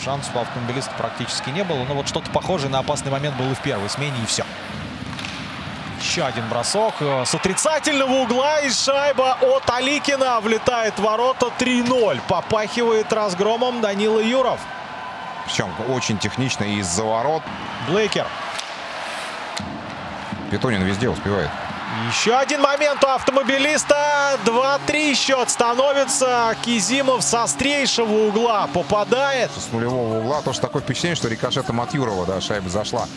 шансов у автомобилиста практически не было. Но вот что-то похожее на опасный момент было и в первой смене, и все. Еще один бросок с отрицательного угла, и шайба от Алякина влетает в ворота. 3-0. Попахивает разгромом Данила Юров. Причем очень технично и из-за ворот. Блейкер. Питонин везде успевает. Еще один момент у автомобилиста. 2-3 счет становится. Кизимов с острейшего угла попадает. С нулевого угла. Тоже такое впечатление, что рикошетом от Юрова, да, шайба зашла.